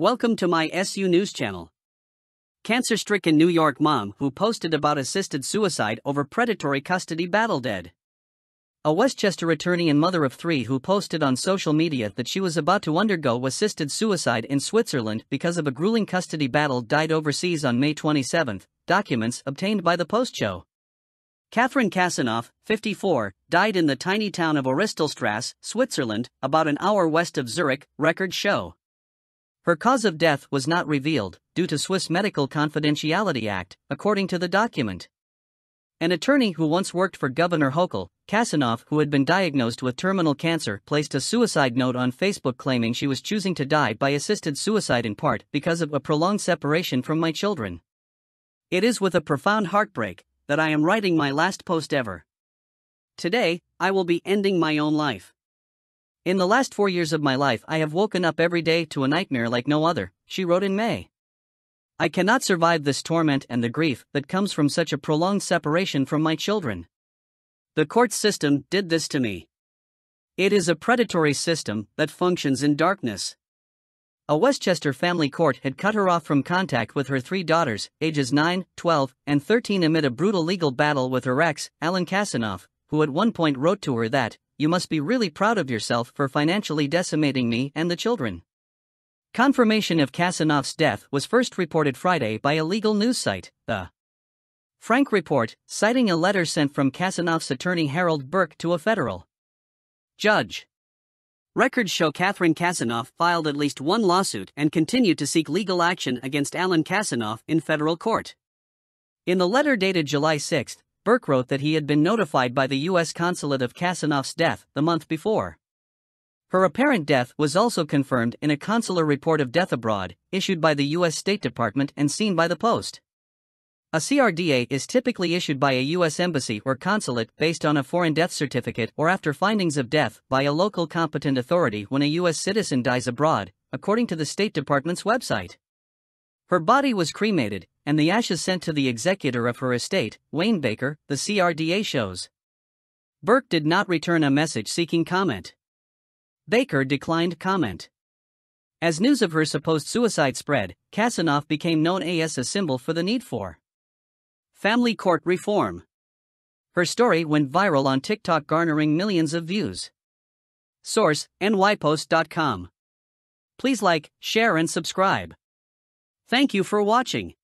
Welcome to my SU News channel. Cancer-stricken New York mom who posted about assisted suicide over predatory custody battle dead. A Westchester attorney and mother of three who posted on social media that she was about to undergo assisted suicide in Switzerland because of a grueling custody battle died overseas on May 27, documents obtained by the Post show. Catherine Kasanoff, 54, died in the tiny town of Oristelstrasse, Switzerland, about an hour west of Zurich, records show. Her cause of death was not revealed, due to Swiss Medical Confidentiality Act, according to the document. An attorney who once worked for Governor Hochul, Kasanoff, who had been diagnosed with terminal cancer, placed a suicide note on Facebook claiming she was choosing to die by assisted suicide in part because of a prolonged separation from my children. It is with a profound heartbreak that I am writing my last post ever. Today, I will be ending my own life. In the last 4 years of my life, I have woken up every day to a nightmare like no other, she wrote in May. I cannot survive this torment and the grief that comes from such a prolonged separation from my children. The court system did this to me. It is a predatory system that functions in darkness. A Westchester family court had cut her off from contact with her three daughters, ages 9, 12, and 13, amid a brutal legal battle with her ex, Alan Kasanoff, who at one point wrote to her that, "You must be really proud of yourself for financially decimating me and the children." Confirmation of Kasanoff's death was first reported Friday by a legal news site, The Frank Report, citing a letter sent from Kasanoff's attorney Harold Burke to a federal judge. Records show Catherine Kasanoff filed at least one lawsuit and continued to seek legal action against Alan Kasanoff in federal court. In the letter dated July 6, Burke wrote that he had been notified by the U.S. consulate of Kasanoff's death the month before. Her apparent death was also confirmed in a consular report of death abroad, issued by the U.S. State Department and seen by the Post. A CRDA is typically issued by a U.S. embassy or consulate based on a foreign death certificate or after findings of death by a local competent authority when a U.S. citizen dies abroad, according to the State Department's website. Her body was cremated, and the ashes sent to the executor of her estate, Wayne Baker, the CRDA shows. Burke did not return a message seeking comment. Baker declined comment. As news of her supposed suicide spread, Kasanoff became known as a symbol for the need for family court reform. Her story went viral on TikTok, garnering millions of views. Source: nypost.com. Please like, share, and subscribe. Thank you for watching.